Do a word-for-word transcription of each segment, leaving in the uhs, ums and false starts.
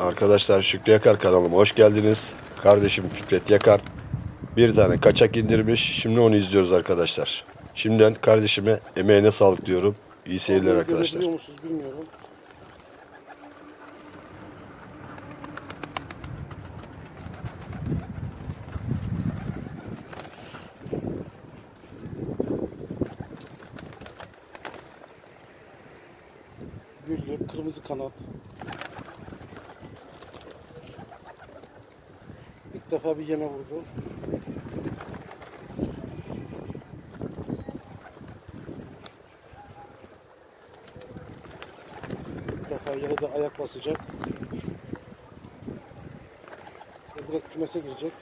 Arkadaşlar Şükrü Yakar kanalıma hoş geldiniz. Kardeşim Fikret Yakar bir tane kaçak indirmiş. Şimdi onu izliyoruz arkadaşlar. Şimdiden kardeşime emeğine sağlık diyorum. İyi seyirler arkadaşlar. Güllü, kırmızı kanat. İlk defa bir yeme vurdu. İlk defa yere de ayak basacak. Direkt kümese girecek.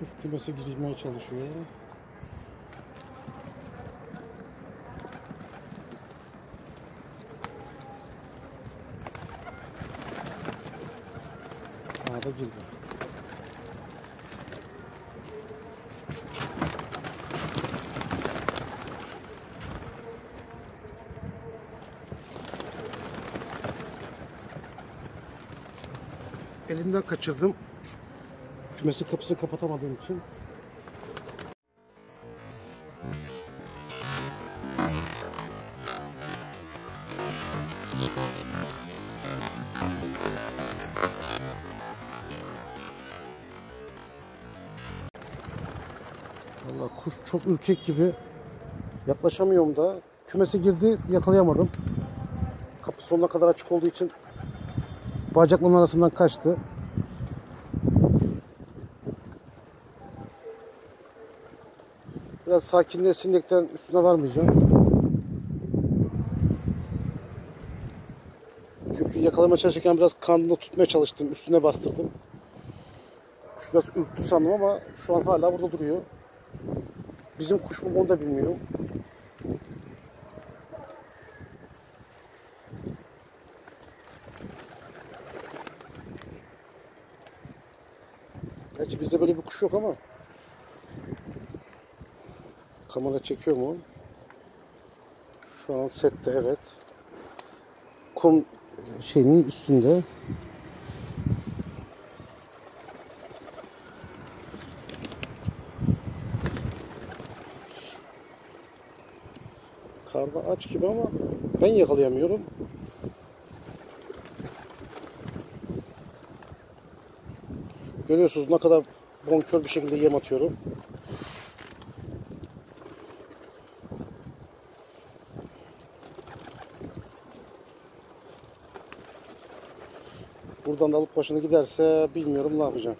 Kuş kümesi girmeye çalışıyor. Aa da girdi. Elimden kaçırdım. Kümesi kapısını kapatamadığım için. Vallahi kuş çok ürkek gibi. Yaklaşamıyorum da. Kümese girdi, yakalayamadım. Kapı sonuna kadar açık olduğu için bacaklarının arasından kaçtı. Biraz sakinleşsin diyerekten üstüne varmayacağım. Çünkü yakalamaya çalışırken biraz kanını tutmaya çalıştım. Üstüne bastırdım. Kuş biraz ürktü sandım ama şu an hala burada duruyor. Bizim kuş mu onu da bilmiyorum. Gerçi bizde böyle bir kuş yok ama. Kamera çekiyor mu? Şu an sette, evet. Kum şeyinin üstünde. Karda aç gibi ama ben yakalayamıyorum. Görüyorsunuz ne kadar bonkör bir şekilde yem atıyorum. Buradan da alıp başına giderse bilmiyorum ne yapacağım.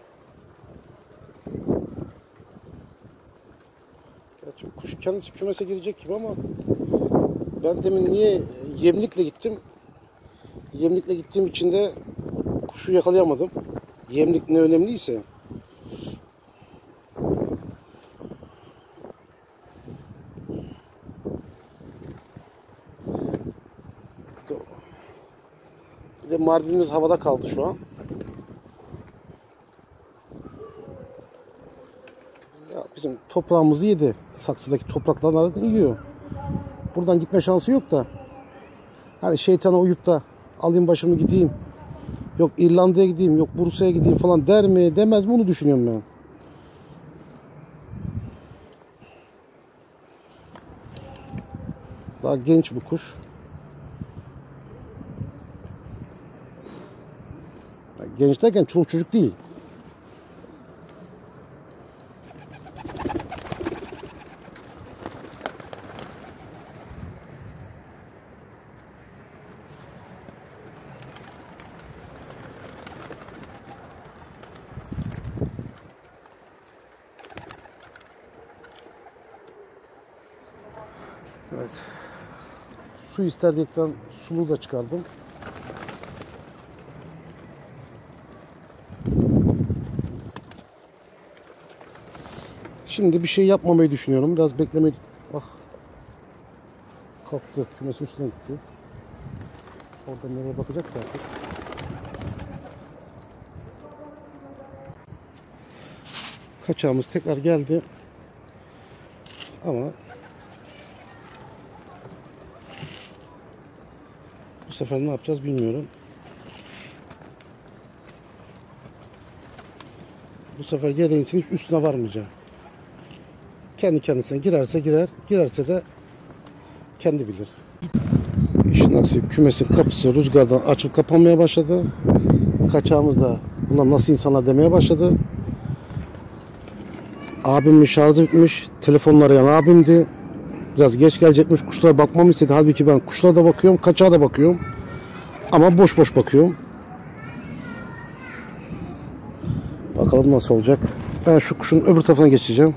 Gerçi kuş kendisi kümese girecek gibi ama ben demin niye yemlikle gittim? Yemlikle gittiğim için de kuşu yakalayamadım. Yemlik ne önemliyse. Mardinimiz havada kaldı şu an. Ya bizim toprağımızı yedi. Saksıdaki topraklardan yiyor. Buradan gitme şansı yok da. Hani şeytana uyup da alayım başımı gideyim. Yok İrlanda'ya gideyim, yok Bursa'ya gideyim falan der mi demez mi onu düşünüyorum ben. Daha genç bu kuş. Genç derken çoluk çocuk değil. Evet. Su isterdikten sulu da çıkardım. Şimdi bir şey yapmamayı düşünüyorum. Biraz beklemeyi... Ah. Kalktı. Kümesi üstüne gitti. Orada nereye bakacak artık. Kaçağımız tekrar geldi. Ama bu sefer ne yapacağız bilmiyorum. Bu sefer gereğinsin hiç üstüne varmayacağım. Kendi kendisine girerse girer, girerse de kendi bilir. İşin aksi kümesin kapısı rüzgardan açıp kapanmaya başladı. Kaçağımız da bunlar nasıl insanlar demeye başladı. Abimin şarjı bitmiş, telefonla arayan abimdi. Biraz geç gelecekmiş, kuşlara bakmamı istedi. Halbuki ben kuşlara da bakıyorum, kaçağa da bakıyorum. Ama boş boş bakıyorum. Bakalım nasıl olacak. Ben şu kuşun öbür tarafına geçeceğim.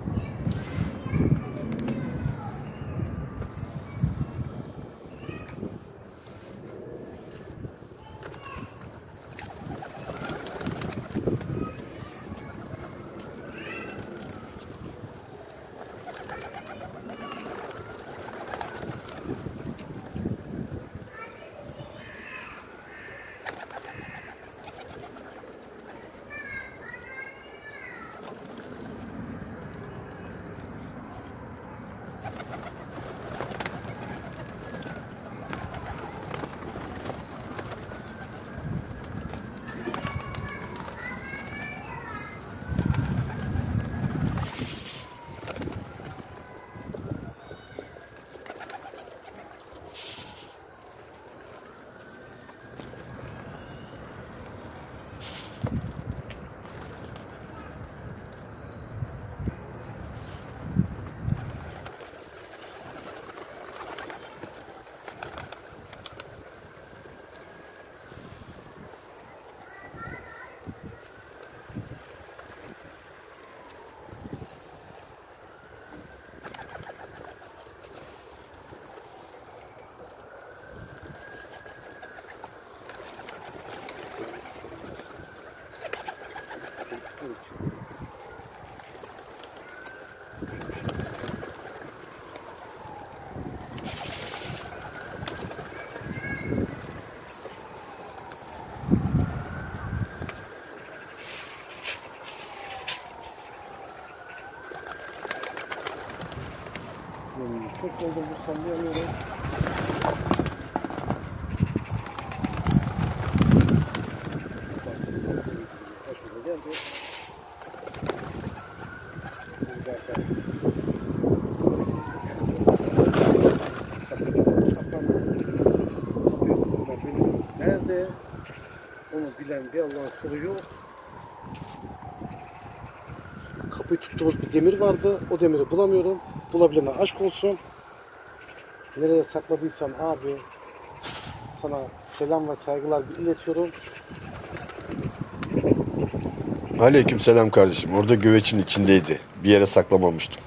Çok oldu bu sallayamıyorum. Başımıza geldi. Nerede? Onu bilen bir Allah'ın kulu yok. Kapıyı tuttuğumuz bir demir vardı. O demiri bulamıyorum. Bulabilene aşk olsun. Nereye sakladıysam abi, sana selam ve saygılar iletiyorum. Aleyküm selam kardeşim. Orada güveçin içindeydi. Bir yere saklamamıştım.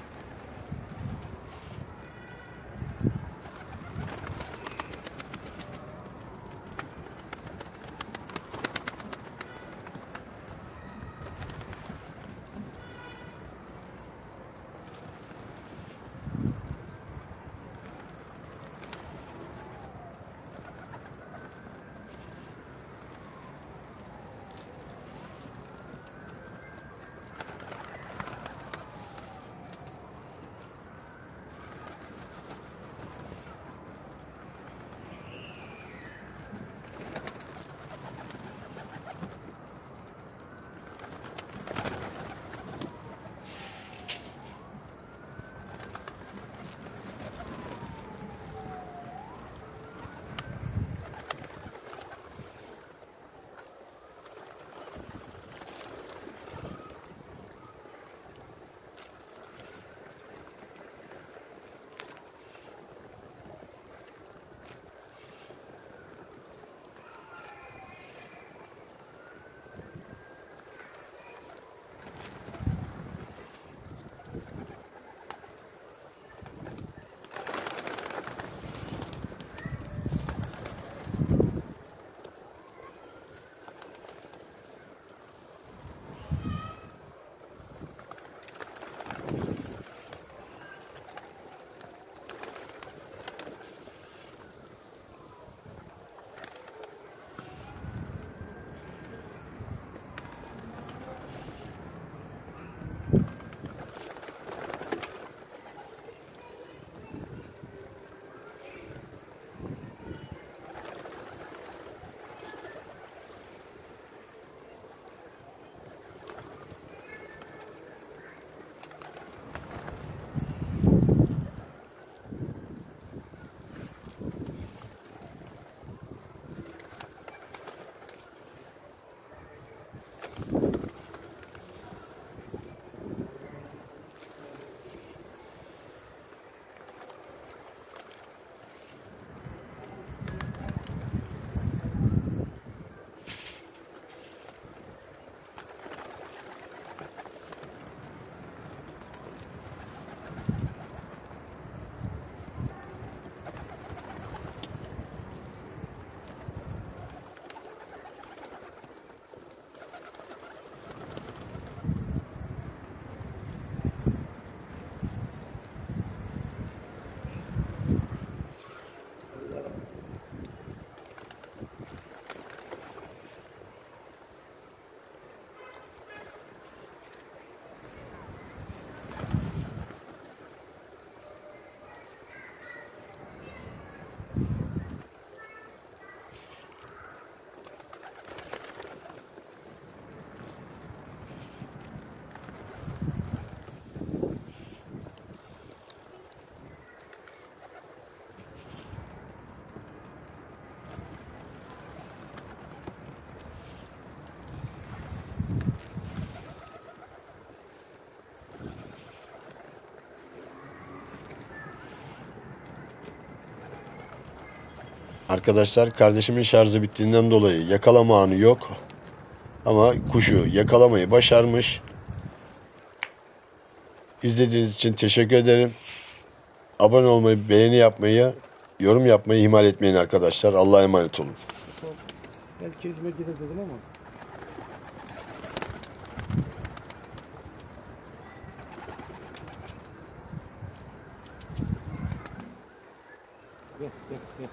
Arkadaşlar kardeşimin şarjı bittiğinden dolayı yakalama anı yok. Ama kuşu yakalamayı başarmış. İzlediğiniz için teşekkür ederim. Abone olmayı, beğeni yapmayı, yorum yapmayı ihmal etmeyin arkadaşlar. Allah'a emanet olun. Belki yüzüme girer dedim ama. Gel, gel, gel.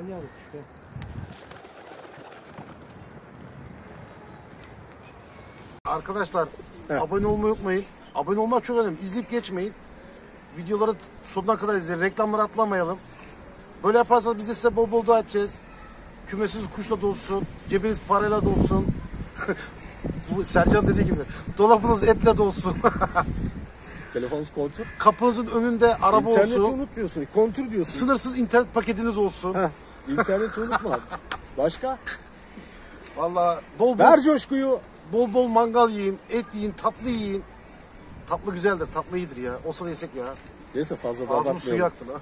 Gel yavrum, gel. Arkadaşlar, evet. Abone olmayı unutmayın. Abone olmak çok önemli. İzleyip geçmeyin. Videoları sonuna kadar izleyin. Reklamları atlamayalım. Böyle yaparsanız biz de size bol bol dua edeceğiz. Kümesiniz kuşla dolsun, cebiniz parayla dolsun. Bu Sercan dediği gibi, dolabınız etle dolsun. Telefonunuz kontür. Kapınızın önünde araba İnterneti olsun. İnterneti unutuyorsun, kontür diyorsun. Sınırsız internet paketiniz olsun. Heh, İnterneti unutma. Başka? Vallahi bol bol... Ver coşkuyu. Bol bol mangal yiyin, et yiyin, tatlı yiyin. Tatlı güzeldir, tatlı iyidir ya. Olsa da yesek ya. Neyse fazla da abartmayalım. Ağzımı suyu yaktın ha.